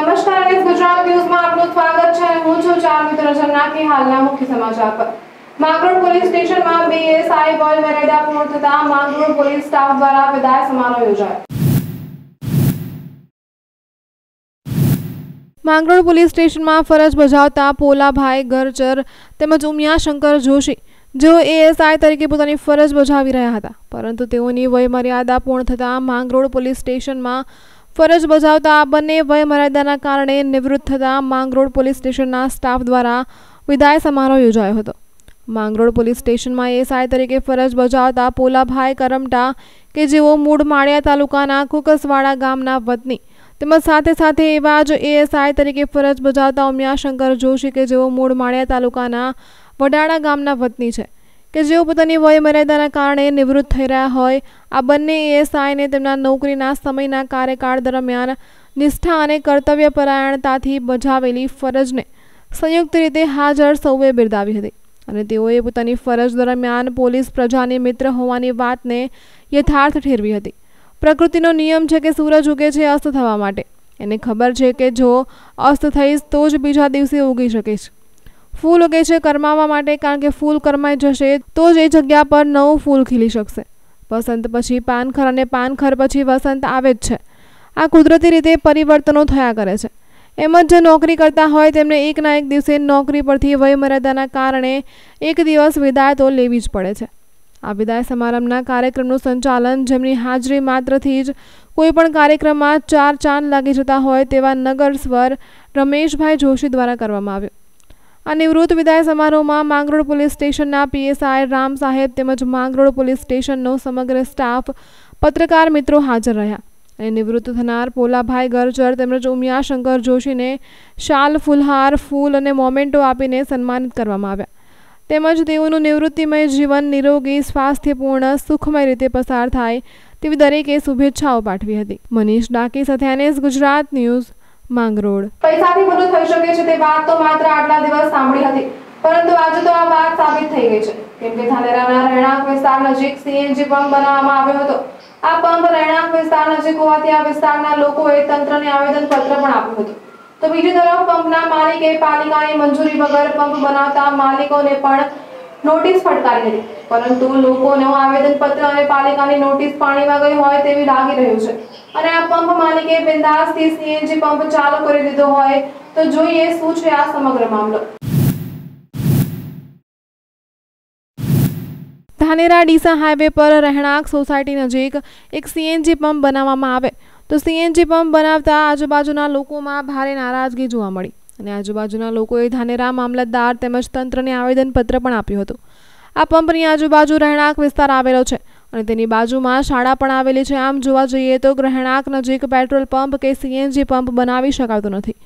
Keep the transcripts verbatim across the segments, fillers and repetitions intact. नमस्कार इस गुजरात न्यूज में आपनो स्वागत छे। હું છું ચાર્મી તરજના કે હાલના મુખ્ય સમાચાર પર માંગરોળ પોલીસ સ્ટેશન માં બીએસઆઈ બોલ વરેડા પૂર્ણ થતા માંગરોળ પોલીસ સ્ટાફ દ્વારા વિદાય સમારોહ યોજાયો। માંગરોળ પોલીસ સ્ટેશન માં ફરજ બજાવતા પોલાભાઈ ગરજર તેમજ ઉમિયા શંકર જોશી जो एएसआई तरीके પોતાની ફરજ બજાવી રહ્યા હતા, પરંતુ તેઓની વયમર્યાદા પૂર્ણ થતાં માંગરોળ પોલીસ સ્ટેશનમાં ફરજ બજાવતા આ બંને વયમર્યાદાના કારણે નિવૃત્ત થતાં માંગરોળ પોલીસ સ્ટેશનના સ્ટાફ દ્વારા વિદાય સમારોહ યોજાયો હતો। માંગરોળ પોલીસ સ્ટેશનમાં એએસઆઈ તરીકે ફરજ બજાવતા પોલાભાઈ કરમટા કે જેઓ મૂળ માળિયા તાલુકાના કુકસવાડા ગામના વતની તેમજ સાથે સાથે એવા જ એએસઆઈ તરીકે ફરજ બજાવતા ઉમિયાશંકર જોશી કે જેઓ મૂળ માળિયા તાલુકાના વડાળા ગામના વતની છે કે જેઓ પોતાની વયમર્યાદાના કારણે નિવૃત્ત થઈ રહ્યા હોય, આ બંને એએસઆઈને તેમના નોકરીના સમયના કાર્યકાળ દરમિયાન નિષ્ઠા અને કર્તવ્યપરાયણતાથી બજાવેલી ફરજને સંયુક્ત રીતે હાજર સૌએ બિરદાવી હતી અને તેઓએ પોતાની ફરજ દરમિયાન પોલીસ પ્રજાની મિત્ર હોવાની વાતને યથાર્થ ઠેરવી હતી। પ્રકૃતિનો નિયમ છે કે સૂરજ ઉગે છે અસ્ત થવા માટે, એને ખબર છે કે જો અસ્ત થઈશ તો જ બીજા દિવસે ઉગી શકીશ। ફૂલ ઉગે છે કરમાવા માટે, કારણ કે ફૂલ કરમાઈ જશે તો જ એ જગ્યા પર નવું ફૂલ ખીલી શકશે। વસંત પછી પાનખર અને પાનખર પછી વસંત આવે જ છે। આ કુદરતી રીતે પરિવર્તનો થયા કરે છે। એમ જ જે નોકરી કરતા હોય તેમને એકના એક દિવસે નોકરી પરથી વયમર્યાદાના કારણે એક દિવસ વિદાય તો લેવી જ પડે છે। આ વિદાય સમારંભના કાર્યક્રમનું સંચાલન જેમની હાજરી માત્રથી જ કોઈપણ કાર્યક્રમમાં ચાર ચાંદ લાગી જતા હોય તેવા નગર સ્વર રમેશભાઈ જોશી દ્વારા કરવામાં આવ્યો। આ નિવૃત્ત વિદાય સમારોહમાં માંગરોળ પોલીસ સ્ટેશનના પીએસઆઈ રામ સાહેબ તેમજ માંગરોળ પોલીસ સ્ટેશનનો સમગ્ર સ્ટાફ પત્રકાર મિત્રો હાજર રહ્યા અને નિવૃત્ત થનાર પોલાભાઈ ગરજર તેમજ ઉમિયાશંકર જોશીને શાલ ફૂલહાર ફૂલ અને મોમેન્ટો આપીને સન્માનિત કરવામાં આવ્યા તેમજ તેઓનું નિવૃત્તિમય જીવન નિરોગી સ્વાસ્થ્યપૂર્ણ સુખમય રીતે પસાર થાય તેવી દરેકે શુભેચ્છાઓ પાઠવી હતી। મનીષ ડાકી સાથે એનએસ ગુજરાત ન્યૂઝ માંગરોળ। પૈસાથી બધું થઈ શકે છે તે વાત તો માત્ર આટલા દિવસ સાંભળી હતી, પરંતુ આજે તો આ વાત સાબિત થઈ ગઈ છે। કેમ કે ધાનેરાના રહેણાંક વિસ્તાર નજીક સીએનજી પંપ બનાવવામાં આવ્યો હતો। આ પંપ રહેણાંક વિસ્તાર નજીક હોવાથી આ વિસ્તારના લોકોએ તંત્રને આવેદન પત્ર પણ આપ્યું હતું, તો બીજી તરફ પંપના માલિકે પાલિકાની મંજૂરી વગર પંપ બનાવતા માલિકોને પણ નોટિસ ફટકારી હતી, પરંતુ લોકોનું આવેદનપત્ર અને પાલિકાની નોટિસ પાણીમાં ગઈ હોય તેવી લાગી રહ્યું છે અને આ પંપ માલિકે બિંદાસથી સીએનજી પંપ ચાલુ કરી દીધો હોય તો જોઈએ શું છે આ સમગ્ર મામલો। ધાનેરા ડીસા હાઈવે પર રહેણાંક સોસાયટી નજીક એક સીએનજી પંપ બનાવવામાં આવે તો સીએનજી પંપ બનાવતા આજુબાજુના લોકોમાં ભારે નારાજગી જોવા મળી અને આજુબાજુના લોકોએ ધાનેરા મામલતદાર તેમજ તંત્રને આવેદનપત્ર પણ આપ્યું હતું। આ પંપની આજુબાજુ રહેણાંક વિસ્તાર આવેલો છે અને તેની બાજુમાં શાળા પણ આવેલી છે। આમ જોવા જઈએ તો રહેણાંક નજીક પેટ્રોલ પંપ કે સીએનજી પંપ બનાવી શકાતો નથી,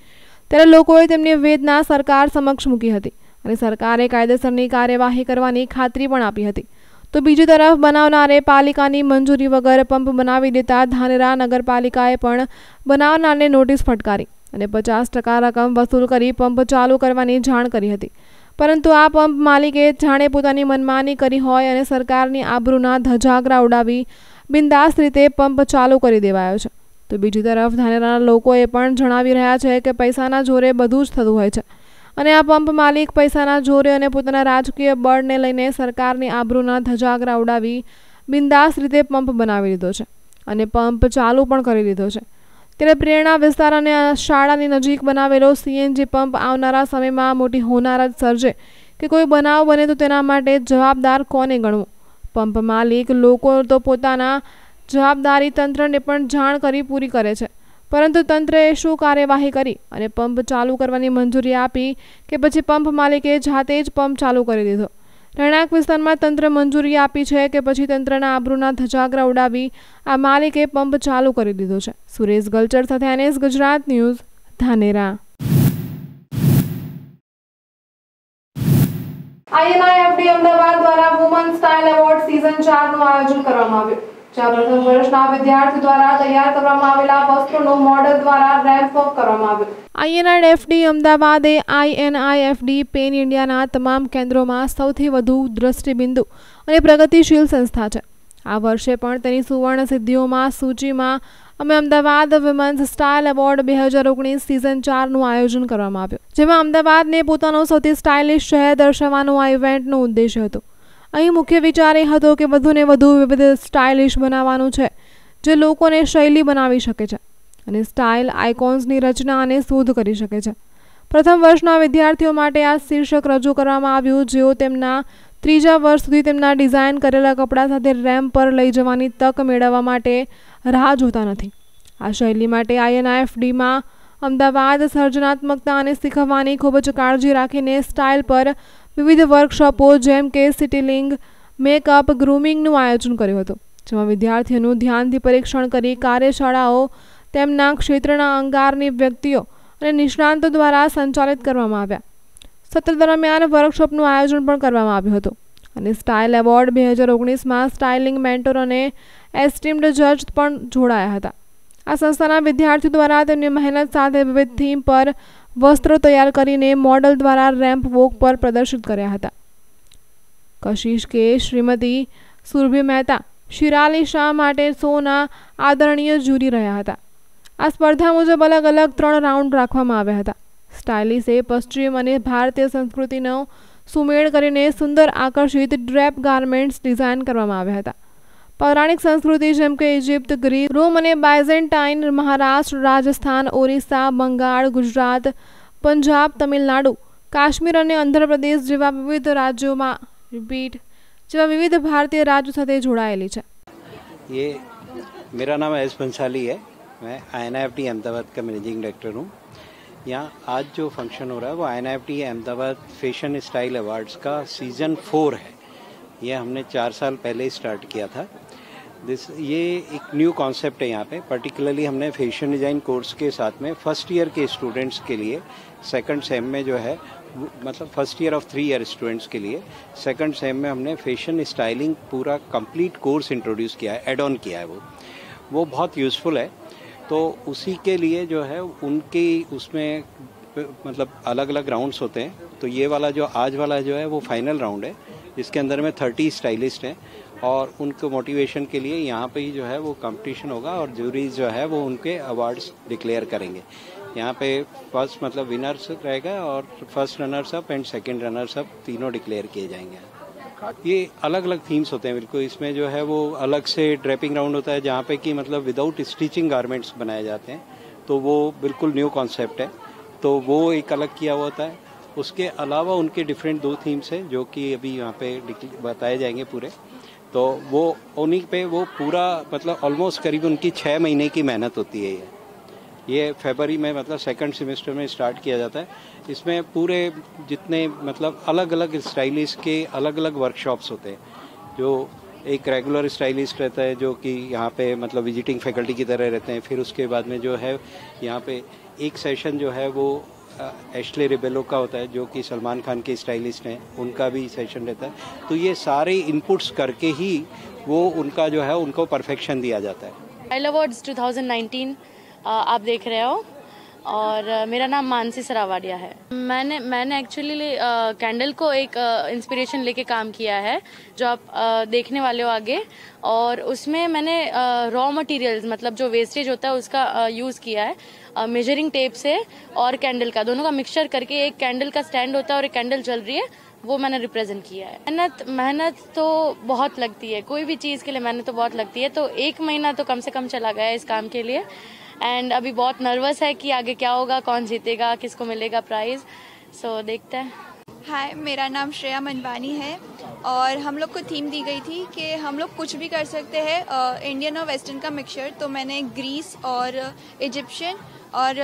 ત્યારે લોકોએ તેમની વેદના સરકાર સમક્ષ મૂકી હતી અને સરકારે કાયદેસરની કાર્યવાહી કરવાની ખાતરી પણ આપી હતી, તો બીજી તરફ બનાવનારે પાલિકાની મંજૂરી વગર પંપ બનાવી દેતા ધાનેરા નગરપાલિકાએ પણ બનાવનારને નોટિસ ફટકારી અને પચાસ ટકા રકમ વસૂલ કરી પંપ ચાલુ કરવાની જાણ કરી હતી, પરંતુ આ પંપ માલિકે જાણે પોતાની મનમાની કરી હોય અને સરકારની આબરૂના ધજાગરા ઉડાવી બિંદાસ રીતે પંપ ચાલુ કરી દેવાયો છે। તો બીજી તરફ ધાનેરાના લોકોએ પણ જણાવી રહ્યા છે કે પૈસાના જોરે બધું જ થતું હોય છે અને આ પંપ માલિક પૈસાના જોરે અને પોતાના રાજકીય બળને લઈને સરકારની આબરૂના ધજાગરા ઉડાવી બિંદાસ રીતે પંપ બનાવી દીધો છે અને પંપ ચાલુ પણ કરી દીધો છે, ત્યારે પ્રેરણા વિસ્તાર અને શાળાની નજીક બનાવેલો સીએનજી પંપ આવનારા સમયમાં મોટી હોનારત સર્જે કે કોઈ બનાવ બને તો તેના માટે જવાબદાર કોને ગણવું। પંપ માલિક લોકો તો પોતાના જવાબદારી તંત્રને પણ જાણ કરી પૂરી કરે છે, પરંતુ તંત્રએ શું કાર્યવાહી કરી અને પંપ ચાલુ કરવાની મંજૂરી આપી કે પછી પંપ માલિકે જાતે જ પંપ ચાલુ કરી દીધો। રહેણાંક વિસ્તારમાં તંત્ર મંજૂરી આપી છે કે પછી તંત્રના આબરૂના ધજાગરા ઉડાવી આ માલિકે પંપ ચાલુ કરી દીધો છે। સુરેશ ગલચર સાથે NS Gujarat news Dhanera. INIFT Ahmedabad દ્વારા વુમન સ્ટાઇલ એવોર્ડ સીઝન ચાર નું આયોજન કરવામાં આવ્યું, જ્યાં પ્રથમ વર્ષના વિદ્યાર્થીઓ દ્વારા તૈયાર કરવામાં આવેલા વસ્ત્રોનો મોડેલ દ્વારા રેમ્પ વોક કરવામાં આવ્યો। આઈએનઆઈએફટી અમદાવાદે આઈએનઆઈએફટી પેન ઇન્ડિયાના તમામ કેન્દ્રોમાં સૌથી વધુ દ્રષ્ટિબિંદુ અને પ્રગતિશીલ સંસ્થા છે। આ વર્ષે પણ તેની સુવર્ણ સિદ્ધિઓમાં સૂચિમાં અમે અમદાવાદ વિમેન્સ સ્ટાઇલ એવોર્ડ બે હજાર ઓગણીસ સિઝન ચારનું આયોજન કરવામાં આવ્યું, જેમાં અમદાવાદને પોતાનો સૌથી સ્ટાઇલિશ શહેર દર્શાવવાનો આ ઇવેન્ટનો ઉદ્દેશ્ય હતો. અહીં મુખ્ય વિચાર એ હતો કે વધુને વધુ વિવિધ સ્ટાઇલિશ બનાવવાનું છે, જે લોકોને શૈલી બનાવી શકે છે અને સ્ટાઇલ આઇકોન્સની રચના અને શોધ કરી શકે છે. પ્રથમ વર્ષના વિદ્યાર્થીઓ માટે આ શીર્ષક રજૂ કરવામાં આવ્યું, જેઓ તેમના ત્રીજા વર્ષ સુધી તેમના ડિઝાઇન કરેલા કપડાં સાથે રેમ્પ પર લઈ જવાની તક મેળવવા માટે રાહ જોતા નથી. આ શૈલી માટે આઈએનઆઈએફડીમાં અમદાવાદ સર્જનાત્મકતા અને શીખવાની ખૂબ જ કાળજી રાખીને સ્ટાઇલ પર વિવિધ વર્કશોપો જેમ કે સિટીલિંગ, મેકઅપ, ગ્રૂમિંગનું આયોજન કર્યું હતું, જેમાં વિદ્યાર્થીઓનું ધ્યાનથી પરીક્ષણ કરી કાર્યશાળાઓ તેમના ક્ષેત્રના અંગારની વ્યક્તિઓ અને નિષ્ણાંતો દ્વારા સંચાલિત કરવામાં આવ્યા. સત્ર દરમિયાન વર્કશોપનું આયોજન પણ કરવામાં આવ્યું હતું અને સ્ટાઇલ એવોર્ડ બે હજાર ઓગણીસમાં સ્ટાઇલિંગ મેન્ટોર અને એસ્ટીમ્ડ જજ પણ જોડાયા હતા. આ સંસ્થાના વિદ્યાર્થીઓ દ્વારા તેમની મહેનત સાથે વિવિધ થીમ પર વસ્ત્રો તૈયાર કરીને મોડલ દ્વારા રેમ્પ વોક પર પ્રદર્શિત કર્યા હતા. કશિશ કે, શ્રીમતી સુરભી મહેતા, શિરાલી શાહ માટે સોના આદરણીય જ્યુરી રહ્યા હતા. આ સ્પર્ધા મુજબ અલગ અલગ ત્રણ રાઉન્ડ રાખવામાં આવ્યા હતા. સ્ટાઇલિશે પશ્ચિમ અને ભારતીય સંસ્કૃતિનો સુમેળ કરીને સુંદર આકર્ષિત ડ્રેપ ગાર્મેન્ટ્સ ડિઝાઇન કરવામાં આવ્યા હતા. પૌરાણિક સંસ્કૃતિ જેમ કે ઇજિપ્ત, ગ્રીસ, રોમ અને બાયઝેન્ટાઇન, મહારાષ્ટ્ર, રાજસ્થાન, ઓરિસ્સા, બંગાળ, ગુજરાત, પંજાબ, તમિલનાડુ, કાશ્મીર અને આંધ્રપ્રદેશ જેવા વિવિધ રાજ્યોમાં રીપીટ જેવા વિવિધ ભારતીય રાજ્યો સાથે જોડાયેલી છે. યે મેરા નામ એસ પંચાલી હૈ. मैं I N I F T Ahmedabad का मैनेजिंग डायरेक्टर हूँ. यहाँ आज जो फंक्शन हो रहा है वो I N I F T Ahmedabad fashion style awards का सीज़न फोर है. यह हमने चार साल पहले स्टार्ट किया था. दिस ये एक न्यू कॉन्सेप्ट है. यहाँ पे पर्टिकुलरली हमने फैशन डिज़ाइन कोर्स के साथ में फर्स्ट ईयर के स्टूडेंट्स के लिए सेकंड सेम में जो है मतलब first year of three year students के लिए सेकंड सेम में हमने फैशन स्टाइलिंग पूरा कंप्लीट कोर्स इंट्रोड्यूस किया है, एड ऑन किया है. वो वो बहुत यूज़फुल है. तो उसी के लिए जो है उनकी उसमें मतलब अलग अलग राउंड्स होते हैं. तो ये वाला जो आज वाला जो है वो फाइनल राउंड है, जिसके अंदर में थर्टी स्टाइलिस्ट हैं और उनको मोटिवेशन के लिए यहाँ पे ही जो है वो कंपटीशन होगा और ज्यूरी जो है वो उनके अवार्ड्स डिक्लेयर करेंगे. यहाँ पे फर्स्ट मतलब विनर्स रहेगा और first runners up and second runners up तीनों डिक्लेयर किए जाएंगे. ये अलग अलग थीम्स होते हैं. बिल्कुल इसमें जो है वो अलग से ड्रेपिंग राउंड होता है, जहाँ पे कि मतलब विदाउट स्टिचिंग गारमेंट्स बनाए जाते हैं. तो वो बिल्कुल न्यू कॉन्सेप्ट है, तो वो एक अलग किया हुआ होता है. उसके अलावा उनके डिफरेंट दो थीम्स हैं जो कि अभी यहाँ पे बताए जाएंगे पूरे. तो वो उन्हीं पे वो पूरा मतलब ऑलमोस्ट करीब उनकी छः महीने की मेहनत होती है. ये ये फरवरी में मतलब सेकंड सेमेस्टर में स्टार्ट किया जाता है. इसमें पूरे जितने मतलब अलग अलग स्टाइलिस्ट के अलग अलग वर्कशॉप्स होते हैं. जो एक रेगुलर स्टाइलिस्ट रहता है जो कि यहाँ पे मतलब विजिटिंग फैकल्टी की तरह रहते हैं. फिर उसके बाद में जो है यहाँ पे एक सेशन जो है वो एशले रिबेलो का होता है जो कि सलमान खान के स्टाइलिस्ट हैं, उनका भी सेशन रहता है. तो ये सारे इनपुट्स करके ही वो उनका जो है उनको परफेक्शन दिया जाता है. Style awards two thousand nineteen आप देख रहे हो और मेरा नाम मानसी सरावाडिया है. मैंने मैंने एक्चुअली कैंडल को एक इंस्पिरेशन लेके काम किया है जो आप आ, देखने वाले हो आगे. और उसमें मैंने रॉ मटेरियल्स मतलब जो वेस्टेज होता है उसका यूज़ किया है. मेजरिंग टेप से और कैंडल का दोनों का मिक्सचर करके एक कैंडल का स्टैंड होता है और एक कैंडल जल रही है, वो मैंने रिप्रेजेंट किया है. मेहनत मेहनत तो बहुत लगती है, कोई भी चीज़ के लिए मेहनत तो बहुत लगती है. तो एक महीना तो कम से कम चला गया है इस काम के लिए. एंड अभी बहुत नर्वस है कि आगे क्या होगा, कौन जीतेगा, किसको मिलेगा प्राइज़. सो so, देखते हैं. हाय, मेरा नाम श्रेया मनवानी है और हम लोग को थीम दी गई थी कि हम लोग कुछ भी कर सकते हैं, इंडियन और वेस्टर्न का मिक्सचर. तो मैंने ग्रीस और इजिप्शियन और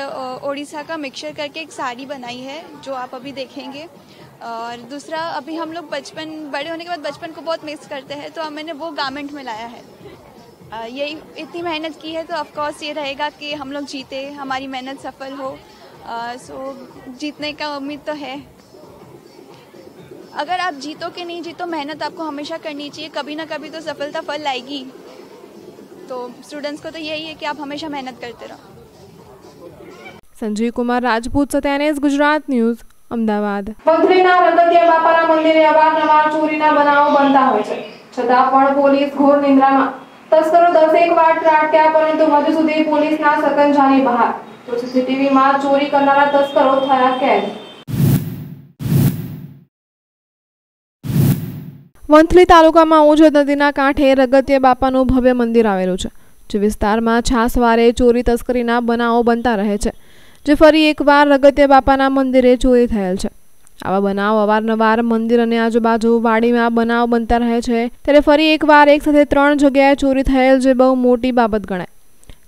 ओडिशा का मिक्सचर करके एक साड़ी बनाई है जो आप अभी देखेंगे. और दूसरा, अभी हम लोग बचपन बड़े होने के बाद बचपन को बहुत मिस करते हैं, तो मैंने वो गारमेंट में लाया है. यही इतनी मेहनत की है तो ऑफकोर्स ये रहेगा कि हम लोग जीते, हमारी मेहनत सफल हो. सो जीतने का उम्मीद तो है. अगर आप जीतो कि नहीं जीतो, मेहनत आपको हमेशा करनी चाहिए, कभी ना कभी तो सफलता फल आएगी. तो स्टूडेंट्स को तो यही है कि आप हमेशा मेहनत करते रहो. संजीव कुमार राजपूत, सत्यानेश, गुजरात न्यूज़, अमदावाद. બંધરીના રગતિયા બાપાના મંદિરે અવારનવાર ચોરીના બનાવો બનતા હોય છે, છતાં પણ પોલીસ ઘોર નિંદ્રામાં તસ્કરો દસેક વાર ત્રાટક્યા પરંતુ હજુ સુધી પોલીસના સકંજાની બહાર. તો સીસીટીવીમાં ચોરી કરનારા તસ્કરો થયા કેદ. વંથલી તાલુકામાં ઓજત નદીના કાંઠે રગતિયા બાપાનું ભવ્ય મંદિર આવેલું છે, જે વિસ્તારમાં છાસવારે ચોરી તસ્કરીના બનાવો બનતા રહે છે, જે ફરી એકવાર રગતિયા બાપાના મંદિરે ચોરી થયેલ છે. આવા બનાવ અવારનવાર મંદિર અને આજુબાજુ વાડીમાં બનાવ બનતા રહે છે, ત્યારે ફરી એકવાર એક સાથે ત્રણ જગ્યાએ ચોરી થયેલ, જે બહુ મોટી બાબત ગણાય.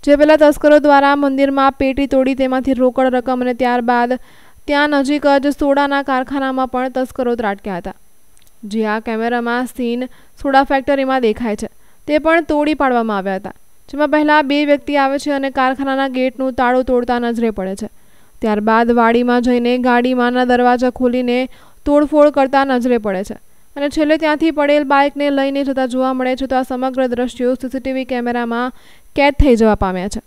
જે પહેલા તસ્કરો દ્વારા મંદિરમાં પેટી તોડી તેમાંથી રોકડ રકમ અને ત્યારબાદ ત્યાં નજીક જ સોડાના કારખાનામાં પણ તસ્કરો ત્રાટક્યા હતા, જે આ કેમેરામાં સીન સોડા ફેક્ટરીમાં દેખાય છે, તે પણ તોડી પાડવામાં આવ્યા હતા. જેમાં પહેલા બે વ્યક્તિ આવે છે અને કારખાનાના ગેટનું તાળું તોડતા નજરે પડે છે, ત્યારબાદ વાડીમાં જઈને ગાડીમાંના દરવાજા ખોલીને તોડફોડ કરતા નજરે પડે છે અને છેલ્લે ત્યાંથી પડેલ બાઇકને લઈને જતા જોવા મળે છે. તો આ સમગ્ર દ્રશ્યો સીસીટીવી કેમેરામાં કેદ થઈ જવા પામ્યા છે.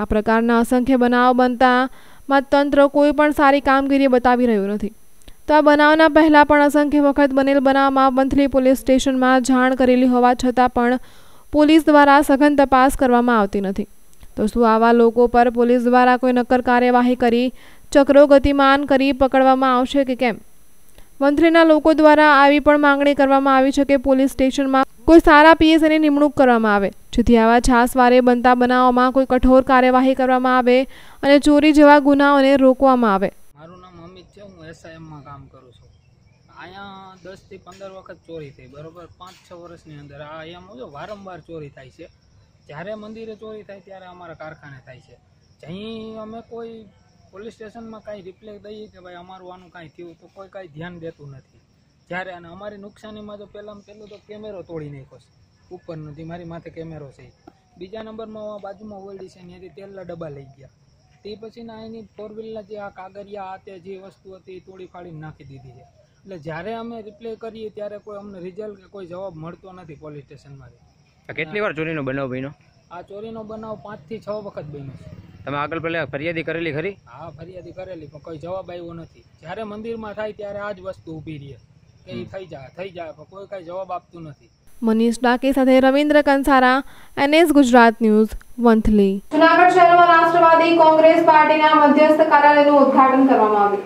આ પ્રકારના અસંખ્ય બનાવ બનતામાં તંત્ર કોઈ પણ સારી કામગીરી બતાવી રહ્યું નથી. તો આ બનાવના પહેલાં પણ અસંખ્ય વખત બનેલ બનાવમાં વંથલી પોલીસ સ્ટેશનમાં જાણ કરેલી હોવા છતાં પણ પોલીસ દ્વારા સઘન તપાસ કરવામાં આવતી નથી. તો શું આવા લોકો પર પોલીસ દ્વારા કોઈ નક્કર કાર્યવાહી કરી ચક્રો ગતિમાન કરી પકડવામાં આવશે કે કેમ? વંથલીના લોકો દ્વારા આવી પણ માંગણી કરવામાં આવી છે કે પોલીસ સ્ટેશનમાં કોઈ સારા પીએસની નિમણૂક કરવામાં આવે, જેથી આવા છાસવારે બનતા બનાવોમાં કોઈ કઠોર કાર્યવાહી કરવામાં આવે અને ચોરી જેવા ગુનાઓને રોકવામાં આવે. મારું નામ અમિત છે, હું એસઆઈએમમાં કામ કરું છું. અહીંયા દસ થી પંદર વખત ચોરી થઈ, બરોબર પાંચ છ વર્ષની અંદર આ અહીંયા વારંવાર ચોરી થાય છે. જ્યારે મંદિરે ચોરી થાય ત્યારે અમારા કારખાને થાય છે, જ્યાં અમે કોઈ પોલીસ સ્ટેશનમાં કાંઈ રિપ્લેક દઈએ કે ભાઈ અમારું આનું કાંઈ થયું તો કોઈ કાંઈ ધ્યાન દેતું નથી. જ્યારે અને અમારી નુકસાનીમાં તો પહેલાં પહેલું તો કેમેરો તોડી નાખ્યો છે, ઉપર નથી મારી માથે કેમેરો છે. બીજા નંબરમાં બાજુમાં ઓલડી છે, ત્યાંથી તેલના ડબ્બા લઈ ગયા. તે પછીના એની ફોર વ્હીલના જે આ કાગરિયા આ તે જે વસ્તુ હતી એ તોડી ફાડીને નાખી દીધી છે. એટલે જ્યારે અમે રિપ્લે કરીએ ત્યારે કોઈ અમને રિઝલ્ટ કે કોઈ જવાબ મળતો નથી પોલીસ સ્ટેશનમાંથી. કેટલી વાર ચોરીનો બનાવ બન્યો? આ ચોરીનો બનાવ પાંચ થી છ વખત બન્યો છે. તમે આગળ પહેલા ફરિયાદી કરેલી ખરી? હા, ફરિયાદી કરેલી પણ કોઈ જવાબ આવ્યો નથી. જ્યારે મંદિરમાં થાય ત્યારે આ જ વસ્તુ ઊભી રહે કે એ થઈ જાય થઈ જાય પણ કોઈ કાંઈ જવાબ આપતું નથી. મનીષ ડાકે સાથે રવિન્દ્ર કંસારા, એનએસ ગુજરાત ન્યૂઝ, વંથલી. જુનાગઢ શહેરમાં રાષ્ટ્રવાદી કોંગ્રેસ પાર્ટીના મધ્યસ્થ કાર્યાલયનું ઉદ્ઘાટન કરવામાં આવ્યું.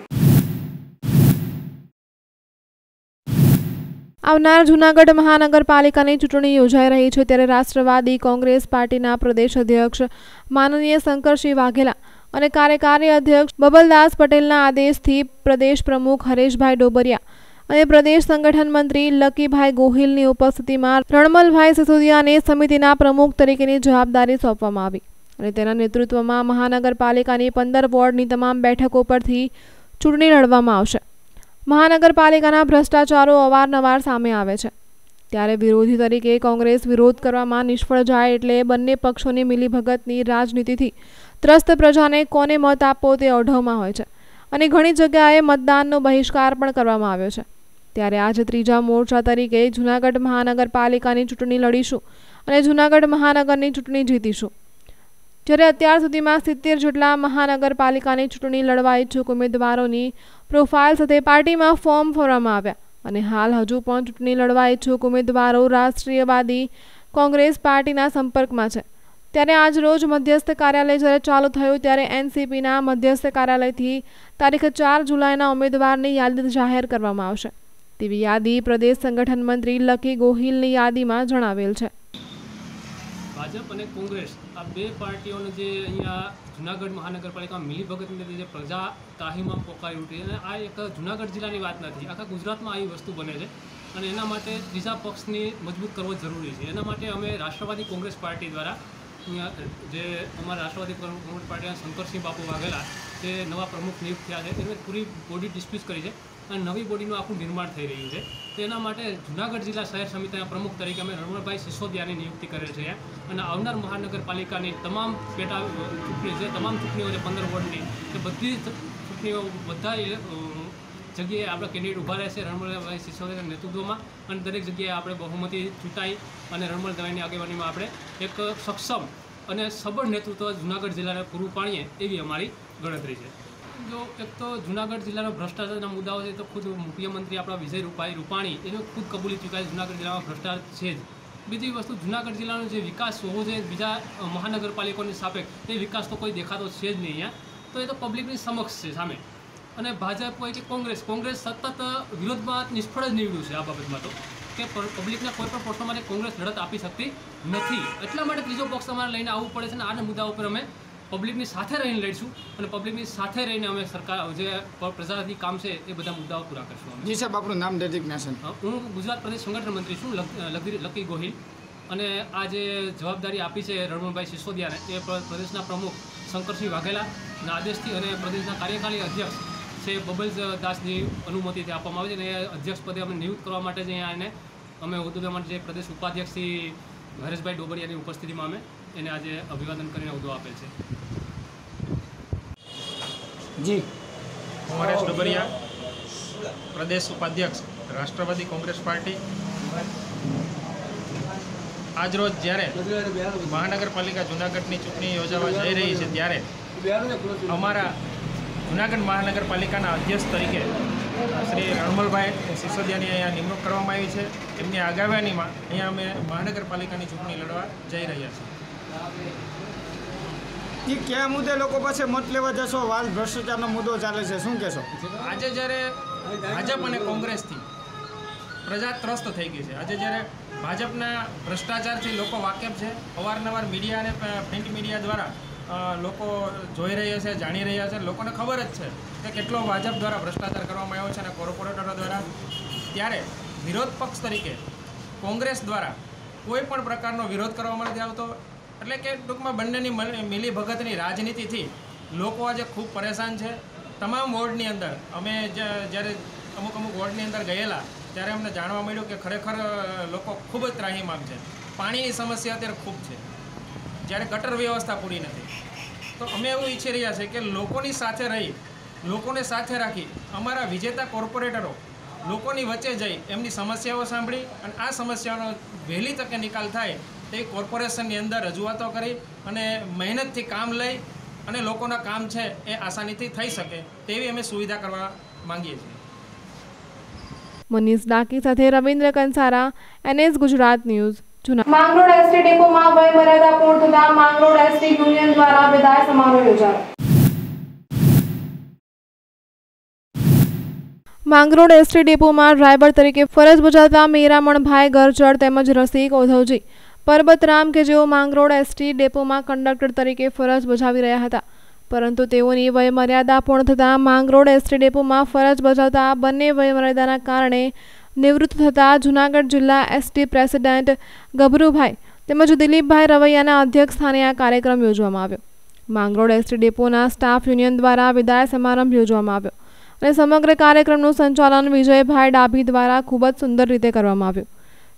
આવનાર જૂનાગઢ મહાનગરપાલિકાની ચૂંટણી યોજાઈ રહી છે, ત્યારે રાષ્ટ્રવાદી કોંગ્રેસ પાર્ટીના પ્રદેશ અધ્યક્ષ માનનીય શંકરસિંહ વાઘેલા અને કાર્યકારી અધ્યક્ષ બબલદાસ પટેલના આદેશથી પ્રદેશ પ્રમુખ હરેશભાઈ ડોબરિયા અને પ્રદેશ સંગઠન મંત્રી લકીભાઈ ગોહિલની ઉપસ્થિતિમાં રણમલભાઈ સિસોદિયાને સમિતિના પ્રમુખ તરીકેની જવાબદારી સોંપવામાં આવી અને તેના નેતૃત્વમાં મહાનગરપાલિકાની પંદર વોર્ડની તમામ બેઠકો પરથી ચૂંટણી લડવામાં આવશે. મહાનગરપાલિકાના ભ્રષ્ટાચારો અવારનવાર સામે આવે છે, ત્યારે વિરોધી તરીકે કોંગ્રેસ વિરોધ કરવામાં નિષ્ફળ જાય એટલે બંને પક્ષોની મિલીભગતની રાજનીતિથી ત્રસ્ત પ્રજાને કોને મત આપવો તે અઢવમાં હોય છે અને ઘણી જગ્યાએ મતદાનનો બહિષ્કાર પણ કરવામાં આવ્યો છે. ત્યારે આજે ત્રીજા મોરચા તરીકે જૂનાગઢ મહાનગરપાલિકાની ચૂંટણી લડીશું અને જૂનાગઢ મહાનગરની ચૂંટણી જીતીશું. જ્યારે અત્યાર સુધીમાં સિત્તેર જેટલા મહાનગરપાલિકાની ચૂંટણી લડવા ઇચ્છુક ઉમેદવારોની પ્રોફાઇલ સાથે પાર્ટીમાં ફોર્મ ભરવામાં આવ્યા અને હાલ હજુ પણ ચૂંટણી લડવા ઇચ્છુક ઉમેદવારો રાષ્ટ્રીયવાદી કોંગ્રેસ પાર્ટીના સંપર્કમાં છે. ત્યારે આજરોજ મધ્યસ્થ કાર્યાલય જ્યારે ચાલુ થયું ત્યારે એનસીપીના મધ્યસ્થ કાર્યાલયથી તારીખ ચાર જુલાઈના ઉમેદવારની યાદી જાહેર કરવામાં આવશે, તેવી યાદી પ્રદેશ સંગઠન મંત્રી લકી ગોહિલની યાદીમાં જણાવેલ છે. ભાજપ અને કોંગ્રેસ આ બે પાર્ટીઓને જે અહીંયા જૂનાગઢ મહાનગરપાલિકામાં મિલીભગતની લીધે જે પ્રજા તાહીમાં પોકારી ઉઠી અને આ એક જૂનાગઢ જિલ્લાની વાત નથી, આખા ગુજરાતમાં આવી વસ્તુ બને છે અને એના માટે ત્રીજા પક્ષને મજબૂત કરવો જરૂરી છે. એના માટે અમે રાષ્ટ્રવાદી કોંગ્રેસ પાર્ટી દ્વારા જે અમારા રાષ્ટ્રવાદી કોંગ્રેસ પાર્ટીના શંકરસિંહ બાપુ વાઘેલા જે નવા પ્રમુખ નિયુક્ત થયા છે તેમને પૂરી બોડી ડિસ્પ્યુઝ કરી છે અને નવી બોડીનું આખું નિર્માણ થઈ રહ્યું છે. તેના માટે જૂનાગઢ જિલ્લા શહેર સમિતિના પ્રમુખ તરીકે અમે રણવણભાઈ સિસોદિયાની નિયુક્તિ કરે છે અને આવનાર મહાનગરપાલિકાની તમામ પેટા ચૂંટણી છે, તમામ ચૂંટણીઓ છે પંદર વોર્ડની, તે બધી ચૂંટણીઓ બધા જગ્યાએ આપણા કેન્ડિડેટ ઊભા રહેશે રણવણભાઈ સિસોદિયાના નેતૃત્વમાં અને દરેક જગ્યાએ આપણે બહુમતી ચૂંટાઈ અને રણવણભાઈની આગેવાનીમાં આપણે એક સક્ષમ અને સબળ નેતૃત્વ જૂનાગઢ જિલ્લાને પૂરું પાડીએ એવી અમારી ગણતરી છે. જો એક તો જૂનાગઢ જિલ્લાનો ભ્રષ્ટાચારના મુદ્દાઓ છે તો ખુદ મુખ્યમંત્રી આપણા વિજય રૂપાણી રૂપાણી એને ખુદ કબૂલી ચૂક્યા છે જૂનાગઢ જિલ્લામાં ભ્રષ્ટાચાર છે જ. બીજી વસ્તુ જૂનાગઢ જિલ્લાનો જે વિકાસ હોવો જોઈએ બીજા મહાનગરપાલિકાઓની સાપેક્ષ તે વિકાસ તો કોઈ દેખાતો છે જ નહીં અહીંયા, તો એ તો પબ્લિકની સમક્ષ છે સામે. અને ભાજપ હોય કે કોંગ્રેસ કોંગ્રેસ સતત વિરોધમાં નિષ્ફળ જ નીવડ્યું છે આ બાબતમાં, તો કે પબ્લિકના કોઈ પણ પ્રશ્નો માટે કોંગ્રેસ લડત આપી શકતી નથી. એટલા માટે ત્રીજો પક્ષ અમારે લઈને આવવું પડે છે અને આના મુદ્દા ઉપર અમે પબ્લિકની સાથે રહીને લડીશું અને પબ્લિકની સાથે રહીને અમે સરકાર જે પ્રજાથી કામ છે એ બધા મુદ્દાઓ પૂરા કરીશું. જી સાહેબ, આપણું નામ ડેઝિગ્નેશન? હું ગુજરાત પ્રદેશ સંગઠન મંત્રી છું લકી ગોહિલ, અને આ જે જવાબદારી આપી છે રણમણભાઈ સિસોદિયાને એ પ્રદેશના પ્રમુખ શંકરસિંહ વાઘેલાના આદેશથી અને પ્રદેશના કાર્યકારી અધ્યક્ષ છે બબલ દાસની અનુમતિથી આપવામાં આવે છે, અને એ અધ્યક્ષપદે અમે નિયુક્ત કરવા માટે જ અહીંયા એને અમે હોદ્દા માટે જે પ્રદેશ ઉપાધ્યક્ષથી હરેશભાઈ ડોબરિયાની ઉપસ્થિતિમાં અમે એને આજે અભિવાદન કરીને હોદ્દો આપેલ છે. જી, હું હરેશ ડોબરિયા, પ્રદેશ ઉપાધ્યક્ષ, રાષ્ટ્રવાદી કોંગ્રેસ પાર્ટી. આજરોજ જ્યારે મહાનગરપાલિકા જૂનાગઢની ચૂંટણી યોજાવા જઈ રહી છે ત્યારે અમારા જૂનાગઢ મહાનગરપાલિકાના અધ્યક્ષ તરીકે શ્રી રણમલભાઈ સિસોદિયાની અહીંયા નિમણૂક કરવામાં આવી છે. એમની આગેવાનીમાં અહીંયા અમે મહાનગરપાલિકાની ચૂંટણી લડવા જઈ રહ્યા છીએ. કયા મુદ્દે લોકો પાસે મત લેવા જશો? વાલ ભ્રષ્ટાચારનો મુદ્દો ચાલે છે, શું કહેશો? આજે જ્યારે ભાજપ અને કોંગ્રેસથી પ્રજા ત્રસ્ત થઈ ગઈ છે, આજે જ્યારે ભાજપના ભ્રષ્ટાચારથી લોકો વાકેફ છે, અવારનવાર મીડિયા અને પ્રિન્ટ મીડિયા દ્વારા લોકો જોઈ રહ્યા છે, જાણી રહ્યા છે, લોકોને ખબર જ છે કે કેટલો ભાજપ દ્વારા ભ્રષ્ટાચાર કરવામાં આવ્યો છે અને કોર્પોરેટરો દ્વારા. ત્યારે વિરોધ પક્ષ તરીકે કોંગ્રેસ દ્વારા કોઈ પણ પ્રકારનો વિરોધ કરવામાં નથી આવતો, એટલે કે ટૂંકમાં બંનેની મિલીભગતની રાજનીતિથી લોકો આજે ખૂબ પરેશાન છે. તમામ વોર્ડની અંદર અમે જ્યારે અમુક અમુક વોર્ડની અંદર ગયેલા ત્યારે અમને જાણવા મળ્યું કે ખરેખર લોકો ખૂબ જ ત્રાહીમામ છે. પાણીની સમસ્યા અત્યારે ખૂબ છે, જ્યારે ગટર વ્યવસ્થા પૂરી નથી. તો અમે એવું ઈચ્છી રહ્યા છીએ કે લોકોની સાથે રહી, લોકોને સાથે રાખી અમારા વિજેતા કોર્પોરેટરો લોકોની વચ્ચે જઈ એમની સમસ્યાઓ સાંભળી અને આ સમસ્યાઓનો વહેલી તકે નિકાલ થાય તે કોર્પોરેશનની અંદર રજૂઆતો કરી અને મહેનતથી કામ લઈ અને લોકોના કામ છે એ આસાનીથી થઈ શકે તેવી અમે સુવિધા કરવા માંગીએ છીએ. મનીષ ડાકી સાથે Ravindra Kansara, NS Gujarat news. Mangrol ST ડેપોમાં વય મર્યાદા પૂર્ણ થતા માંગરોળ એસટી યુનિયન દ્વારા વિદાય સમારોહ યોજાયો. માંગરોળ એસટી ડેપોમાં ડ્રાઈવર તરીકે ફરજ બજાવતા મેરામણભાઈ ગરજડ તેમજ રસિક ઓધવજી પરબતરામ કે જેઓ માંગરોળ એસટી ડેપોમાં કંડક્ટર તરીકે ફરજ બજાવી રહ્યા હતા, પરંતુ તેઓની વય મર્યાદા પૂર્ણ થતા માંગરોળ એસટી ડેપોમાં ફરજ બજાવતા બંને વય મર્યાદાના કારણે નિવૃત્ત થતાં જૂનાગઢ જિલ્લા એસટી પ્રેસિડેન્ટ ગભરુભાઈ તેમજ દિલીપભાઈ રવૈયાના અધ્યક્ષ સ્થાને આ કાર્યક્રમ યોજવામાં આવ્યો. માંગરોળ એસટી ડેપોના સ્ટાફ યુનિયન દ્વારા વિદાય સમારંભ યોજવામાં આવ્યો અને સમગ્ર કાર્યક્રમનું સંચાલન વિજયભાઈ ડાભી દ્વારા ખૂબ જ સુંદર રીતે કરવામાં આવ્યું.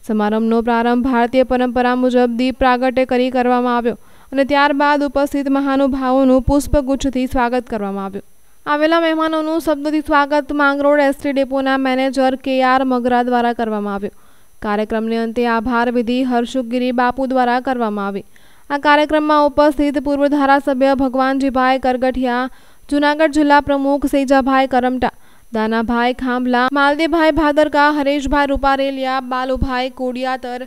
સમારંભનો પ્રારંભ ભારતીય પરંપરા મુજબ દીપ પ્રાગટ્ય કરી કરવામાં આવ્યો અને ત્યારબાદ ઉપસ્થિત મહાનુભાવોનું પુષ્પગુચ્છથી સ્વાગત કરવામાં આવ્યું. આવેલા મહેમાનોનું શબ્દોથી સ્વાગત માંગરોળ એસટી ડેપોના મેનેજર કે આર મગરા દ્વારા કરવામાં આવ્યું. કાર્યક્રમને અંતે આભાર વિધિ હર્ષુકગીરી બાપુ દ્વારા કરવામાં આવી. આ કાર્યક્રમમાં ઉપસ્થિત પૂર્વ ધારાસભ્ય ભગવાનજીભાઈ કરગઠિયા, જૂનાગઢ જિલ્લા પ્રમુખ સેજાભાઈ કરમટા, દાનાભાઈ ખાંભલા, માલદેભાઈ ભાદરકા, હરેશભાઈ રૂપારેલિયા, બાલુભાઈ કોડિયાતર,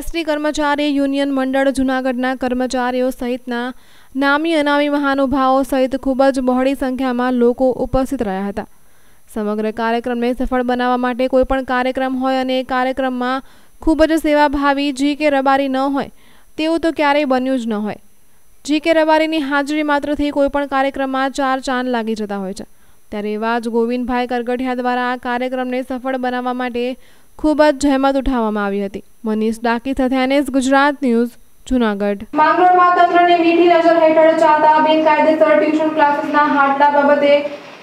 એસટી કર્મચારી યુનિયન મંડળ જૂનાગઢના કર્મચારીઓ સહિતના નામી અનામી મહાનુભાવો સહિત ખૂબ જ બહોળી સંખ્યામાં લોકો ઉપસ્થિત રહ્યા હતા. સમગ્ર કાર્યક્રમને સફળ બનાવવા માટે કોઈપણ કાર્યક્રમ હોય અને એ કાર્યક્રમમાં ખૂબ જ સેવાભાવી જી કે રબારી ન હોય તેવું તો ક્યારેય બન્યું જ ન હોય. જી કે રબારીની હાજરી માત્રથી કોઈપણ કાર્યક્રમમાં ચાર ચાંદ લાગી જતા હોય છે. ત્યારે એવા જ ગોવિંદભાઈ કરગઠિયા દ્વારા આ કાર્યક્રમને સફળ બનાવવા માટે ખૂબ જ જહેમત ઉઠાવવામાં આવી હતી. મનીષ ડાકી સાથે એનએસ ગુજરાત ન્યૂઝ જૂનાગઢ. માંગરોળમાં તંત્રની મીઠી નજર હેઠળ ચાલતા બિનકાયદેસર ટ્યુશન ક્લાસીસના હાટલા બાબતે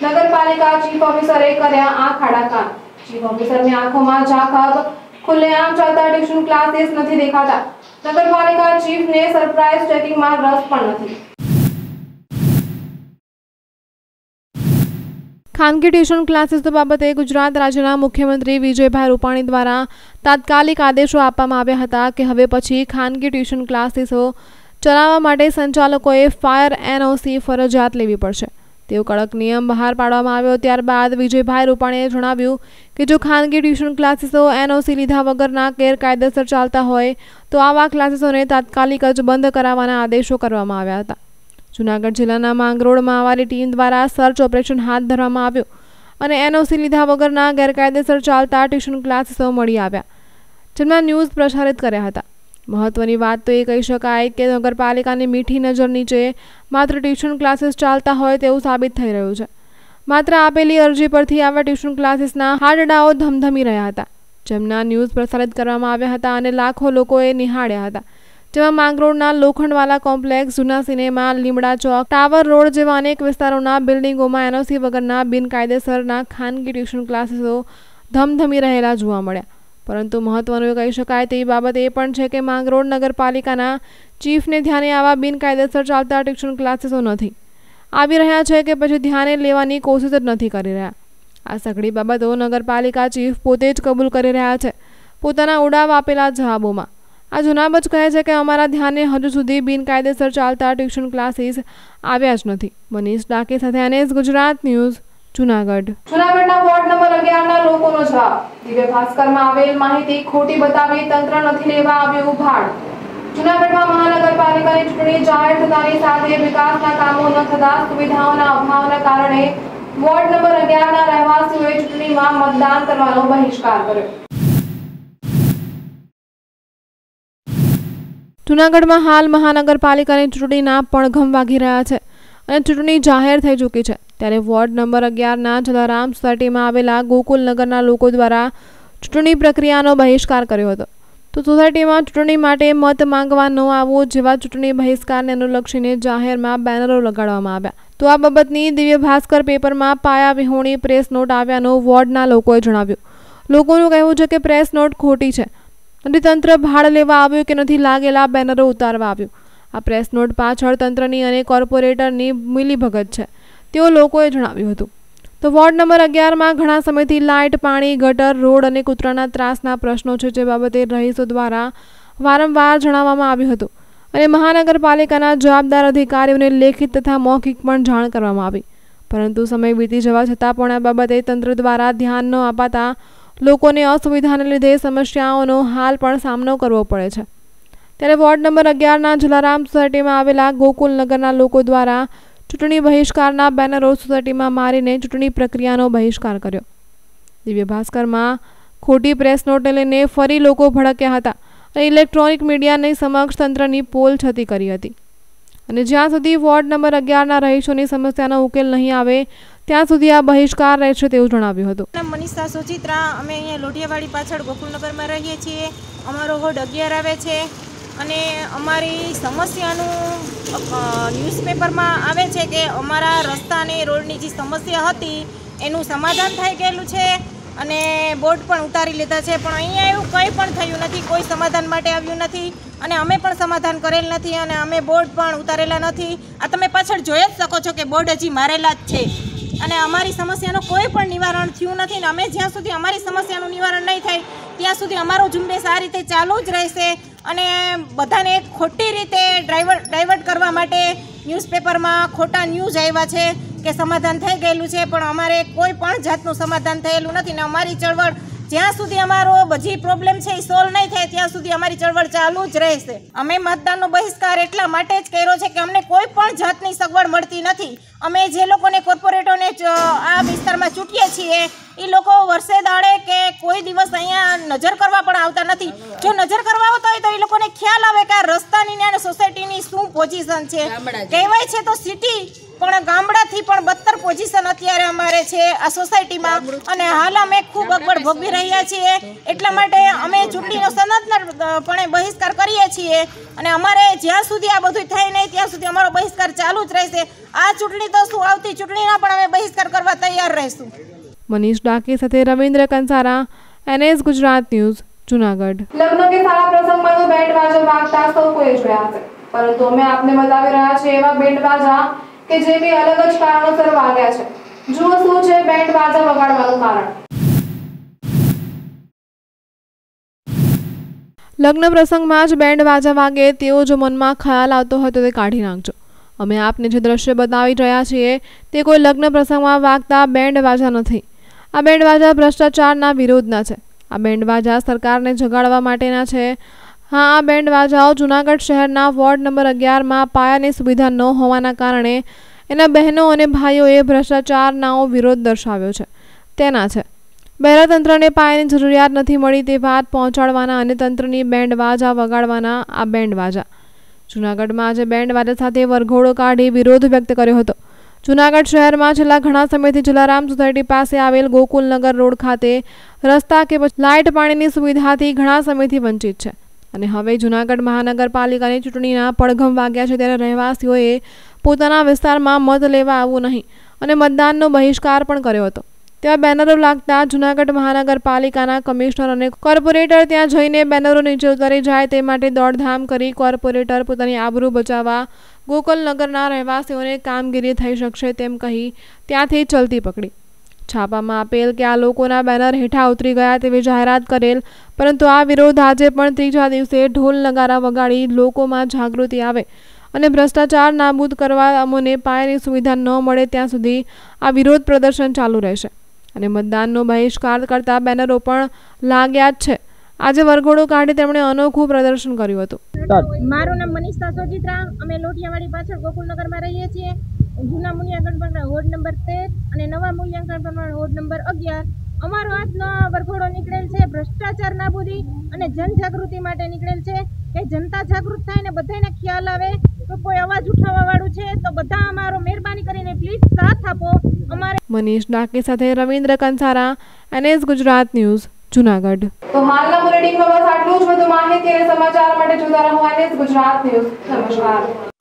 નગરપાલિકા ચીફ ઓફિસરે કર્યા આંખ આડા કાન. ચીફ ઓફિસરની આંખોમાં ઝાંખબ, ખુલ્લેઆમ ચાલતા ટ્યુશન ક્લાસીસ નથી દેખાતા. નગરપાલિકા ચીફને સરપ્રાઇઝ ચેકિંગમાં રસ પણ નથી. ખાનગી ટ્યુશન ક્લાસીસ બાબતે ગુજરાત રાજ્યના મુખ્યમંત્રી વિજયભાઈ રૂપાણી દ્વારા તાત્કાલિક આદેશો આપવામાં આવ્યા હતા કે હવે પછી ખાનગી ટ્યુશન ક્લાસીસો ચલાવવા માટે સંચાલકોએ ફાયર એનઓસી ફરજિયાત લેવી પડશે. તેવો કડક નિયમ બહાર પાડવામાં આવ્યો. ત્યારબાદ વિજયભાઈ રૂપાણીએ જણાવ્યું કે જો ખાનગી ટ્યુશન ક્લાસીસો એનઓસી લીધા વગરના ગેરકાયદેસર ચાલતા હોય તો આવા ક્લાસીસોને તાત્કાલિક જ બંધ કરાવવાના આદેશો કરવામાં આવ્યા હતા. જૂનાગઢ જિલ્લાના માંગરોળમાં અમારી ટીમ દ્વારા સર્ચ ઓપરેશન હાથ ધરવામાં આવ્યું અને એનઓસી લીધા વગરના ગેરકાયદેસર ચાલતા ટ્યુશન ક્લાસીસો મળી આવ્યા, જેમના ન્યૂઝ પ્રસારિત કર્યા હતા. મહત્વની વાત તો એ કહી શકાય કે નગરપાલિકાની મીઠી નજર નીચે માત્ર ટ્યુશન ક્લાસીસ ચાલતા હોય તેવું સાબિત થઈ રહ્યું છે. માત્ર આપેલી અરજી પરથી આવા ટ્યુશન ક્લાસીસના હાડડાઓ ધમધમી રહ્યા હતા, જેમના ન્યૂઝ પ્રસારિત કરવામાં આવ્યા હતા અને લાખો લોકોએ નિહાળ્યા હતા. જેમાં માંગરોળના લોખંડવાલા કોમ્પ્લેક્સ, જૂના સિનેમા, લીમડા ચોક, ટાવર રોડ જેવા અનેક વિસ્તારોના બિલ્ડિંગોમાં એનઓસી વગરના બિનકાયદેસરના ખાનગી ટ્યુશન ક્લાસીસો ધમધમી રહેલા જોવા મળ્યા. પરંતુ મહત્વનું કહી શકાય તેવી બાબત એ પણ છે કે માંગરોળ નગરપાલિકાના ચીફને ધ્યાને આવા બિનકાયદેસર ચાલતા ટ્યુશન ક્લાસીસો નથી આવી રહ્યા છે કે પછી ધ્યાને લેવાની કોશિશ જ નથી કરી રહ્યા. આ સઘળી બાબતો નગરપાલિકા ચીફ પોતે જ કબૂલ કરી રહ્યા છે પોતાના ઉડાવ આપેલા જવાબોમાં. આ જુનાબ જ કહે છે કે અમારા ધ્યાને હજુ સુધી બિનકાયદેસર ચાલતા ટ્યુશન ક્લાસીસ આવ્યા જ નથી. મનીષ ડાકે સાથે અનેસ ગુજરાત ન્યૂઝ જુનાગઢ. જુનાગઢના વોર્ડ નંબર અગિયાર ના લોકોનો જવાબ. દિવ્ય ભાસ્કરમાં આવેલ માહિતી ખોટી બતાવી તંત્ર નથી લેવા આવ્યું ઉભાડ. જુનાગઢમાં મહાનગરપાલિકાની ચૂંટણી જાહેર થતાની સાથે વિકાસના કામો ન થતા સુવિધાઓના અભાવના કારણે વોર્ડ નંબર અગિયાર ના રહેવાસીઓએ ચૂંટણીમાં મતદાન કરવાનો બહિષ્કાર કર્યો. જૂનાગઢમાં હાલ મહાનગરપાલિકાની ચૂંટણીના પડઘમ વાગી રહ્યા છે અને ચૂંટણી જાહેર થઈ ચૂકી છે, ત્યારે વોર્ડ નંબર અગિયારના જલારામ સોસાયટીમાં આવેલા ગોકુલનગરના લોકો દ્વારા ચૂંટણી પ્રક્રિયાનો બહિષ્કાર કર્યો હતો. તો સોસાયટીમાં ચૂંટણી માટે મત માંગવા ન આવવો જેવા ચૂંટણી બહિષ્કારને અનુલક્ષીને જાહેરમાં બેનરો લગાડવામાં આવ્યા. તો આ બાબતની દિવ્ય ભાસ્કર પેપરમાં પાયા વિહોણી પ્રેસ નોટ આવ્યાનું વોર્ડના લોકોએ જણાવ્યું. લોકોનું કહેવું છે કે પ્રેસ નોટ ખોટી છે અને તંત્ર ભાડ લેવા આવ્યું કે નથી લાગેલા બેનરો ઉતારવા આવ્યું. આ પ્રેસ નોટ પાછળ તંત્રની અને કોર્પોરેટરની મિલીભગત છે તેવું લોકોએ જણાવ્યું હતું. તો વોર્ડ નંબર અગિયારમાં ઘણા સમયથી લાઇટ, પાણી, ગટર, રોડ અને કૂતરાના ત્રાસના પ્રશ્નો છે, જે બાબતે રહીશો દ્વારા વારંવાર જણાવવામાં આવ્યું હતું અને મહાનગરપાલિકાના જવાબદાર અધિકારીઓને લેખિત તથા મૌખિક પણ જાણ કરવામાં આવી, પરંતુ સમય વીતી જવા છતાં પણ આ બાબતે તંત્ર દ્વારા ધ્યાન ન અપાતા લોકોને અસુવિધાને લીધે સમસ્યાઓનો હાલ પણ સામનો કરવો પડે છે. ત્યારે વોર્ડ નંબર અગિયારના જલારામ સોસાયટીમાં આવેલા ગોકુલનગરના લોકો દ્વારા ચૂંટણી બહિષ્કારના બેનરો સોસાયટીમાં મારીને ચૂંટણી પ્રક્રિયાનો બહિષ્કાર કર્યો. દિવ્ય ભાસ્કરમાં ખોટી પ્રેસ નોટને લઈને ફરી લોકો ભડક્યા હતા અને ઇલેક્ટ્રોનિક મીડિયાની સમક્ષ તંત્રની પોલ છતી કરી હતી અને જ્યાં સુધી વોર્ડ નંબર અગિયારના રહીશોની સમસ્યાનો ઉકેલ નહીં આવે ત્યાં સુધી આ બહિષ્કાર રહેશે તેવું જણાવ્યું હતું. મનીષા સોચિત્રા, અમે અહીંયા લોઢિયાવાડી પાછળ ગોકુલનગરમાં રહીએ છીએ. અમારો વોર્ડ અગિયાર આવે છે અને અમારી સમસ્યાનું ન્યૂઝપેપરમાં આવે છે કે અમારા રસ્તા અને રોડની જે સમસ્યા હતી એનું સમાધાન થઈ ગયેલું છે અને બોર્ડ પણ ઉતારી લીધા છે, પણ અહીંયા એવું કંઈ પણ થયું નથી, કોઈ સમાધાન માટે આવ્યું નથી અને અમે પણ સમાધાન કરેલ નથી અને અમે બોર્ડ પણ ઉતારેલા નથી. આ તમે પાછળ જોઈ જ શકો છો કે બોર્ડ હજી મારેલા જ છે અને અમારી સમસ્યાનું કોઈ પણ નિવારણ થયું નથી અને અમે જ્યાં સુધી અમારી સમસ્યાનું નિવારણ નહીં થાય ત્યાં સુધી અમારો ઝુંબેશ આ રીતે ચાલુ જ રહેશે અને બધાને ખોટી રીતે ડ્રાઈવર ડાયવર્ટ કરવા માટે ન્યૂઝપેપરમાં ખોટા ન્યૂઝ આવ્યા છે કે સમાધાન થઈ ગયેલું છે, પણ અમારે કોઈ પણ જાતનું સમાધાન થયેલું નથી ને અમારી ચળવળ જ્યાં સુધી અમારો બધી પ્રોબ્લેમ છે એ સોલ્વ નહીં થાય ત્યાં સુધી અમારી ચળવળ ચાલુ જ રહેશે. અમે મતદાનનો બહિષ્કાર એટલા માટે જ કર્યો છે કે અમને કોઈ પણ જાતની સગવડ મળતી નથી. અમે જે લોકોને કોર્પોરેટરને આ વિસ્તારમાં ચૂંટીએ છીએ એ લોકો વર્ષે દાડે કે કોઈ દિવસ અહીંયા નજર કરવા પણ આવતા નથી. જો નજર કરવા આવતા હોય તો એ લોકોને ખ્યાલ આવે કે આ રસ્તાની અને સોસાયટીની શું પોઝિશન છે. કહેવાય છે તો સિટી, પણ ગામડાથી પણ બદતર પોઝિશન અત્યારે અમારે છે આ સોસાયટીમાં અને હાલ અમે ખૂબ અગવડ ભોગવી રહ્યા છીએ. એટલા માટે અમે ચૂંટણીનો સનતપણે બહિષ્કાર કરીએ છીએ અને અમારે જ્યાં સુધી આ બધું થાય નહીં ત્યાં સુધી અમારો બહિષ્કાર ચાલુ જ રહેશે. આ ચૂંટણી તો શું, આવતી ચૂંટણીના પણ અમે બહિષ્કાર કરવા તૈયાર રહીશું. મનીષ ડાકી સાથે રવિન્દ્ર કંસારા, એનએસ ગુજરાત ન્યૂઝ જુનાગઢ. લગ્ન કે સારા પ્રસંગમાં તો બેન્ડ બાજા વાગતા સૌ કોઈ જોયા છે, પરંતુ અમે આપને બતાવી રહ્યા છીએ એવા બેન્ડ બાજા કે જે બે અલગ જ કારણોસર વાગ્યા છે. જુઓ શું છે બેન્ડ બાજા વગાડવાનું કારણ. લગ્ન પ્રસંગમાં જ બેન્ડ બાજા વાગે તેવો જો મનમાં ખ્યાલ આવતો હોય તો તે કાઢી નાખજો. अमे आपने जो दृश्य बतावी रह्या छीए ते कोई लग्न प्रसंगमां वागता बेंडबाजा नथी। आ बेंडबाजा भ्रष्टाचारना विरोधना छे। आ बेंडबाजा सरकारने जगाडवा माटेना छे। हाँ, आ बेंडबाजाओ जूनागढ़ शहरना वोर्ड नंबर अगियार में पायानी सुविधा न होवाना कारणे एना बहनों और भाईओए भ्रष्टाचारनाओ विरोध दर्शाव्यो छे। तेना छे बेरातंत्र ने पायानी जरूरियात नहीं मळी ते वात पहोंचाडवाना अने तंत्रनी बेंडबाजा वगाडवाना आ बेंडबाजा। जूनागढ़ में आज बेंडबाजा साथे वरघोड़ो काढ़ी विरोध व्यक्त कर्यो हतो। जूनागढ़ शहर में छेल्ला घणा समयथी जलाराम सोसायटी पासे आवेल गोकुलनगर रोड खाते रस्ता के लाइट पाणीनी सुविधाथी घणा समयथी वंचित छे अने हवे जूनागढ़ महानगरपालिकानी चूंटणीना पड़घम वाग्या छे त्यारे रहेवासीओए पोताना विस्तारमां मत लेवा आववुं नहीं अने मतदाननो बहिष्कार पण कर्यो हतो। त्या बेनरो लागता जूनागढ़ महानगरपालिकाना कमिश्नर अने कोर्पोरेटर त्यां जईने बेनरो नीचे उतारी जाय ते माटे दौड़धाम करी कोर्पोरेटर पोतानी आबरू बचावा गोकुलनगरना रहेवासीओने कामगीरी थई शकशे तेम कही त्यांथी चलती पकड़ी। छापामां आपेल के आ लोकोना बेनर हेठा उतरी गया तेवी जाहेरात करेल, परंतु आ विरोध आजे पण त्रीजा दिवसे ढोल नगारा वगाड़ी लोकोमां जागृति आवे अने भ्रष्टाचार नाबूद करवा अमोने पायानी सुविधा न मळे त्यां सुधी आ विरोध प्रदर्शन चालू रहेशे अने मतदाननो बहिष्कार करता बेनरो पण लाग्या छे। आज वरघोड़ो काढी तेमणे अनोखुं प्रदर्शन कर्युं हतुं। मारुं नाम मनीषा सोजीतरा, अमे लोटियावाड़ी पाछळ गोकुलनगरमां रहीए छीए। जूना मूल्यांकन प्रमाण वोर्ड नंबर तेर अने नवा मूल्यांकन प्रमाण वोर्ड नंबर अगियार अमारो आजनो वरघोड़ो निकळेल छे भ्रष्टाचार नाबूदी अने जनजागृति माटे निकळेल छे के जनता जागृत थाय ने बधाने ख्याल आवे तो कोई अवाज उठावा वाळू छे तो बधा अमारो मेहरबानी करीने प्लीज साथ आपो। अमारे मनीष डाके साथे रविंद्र कंसारा, एनएस गुजरात न्यूज़ जूनागढ़। तो हालना बुलेटिन में बस आटलू ज। વધુ માહિતી અને સમાચાર માટે જોતા રહો એનએસ ગુજરાત ન્યૂઝ। नमस्कार।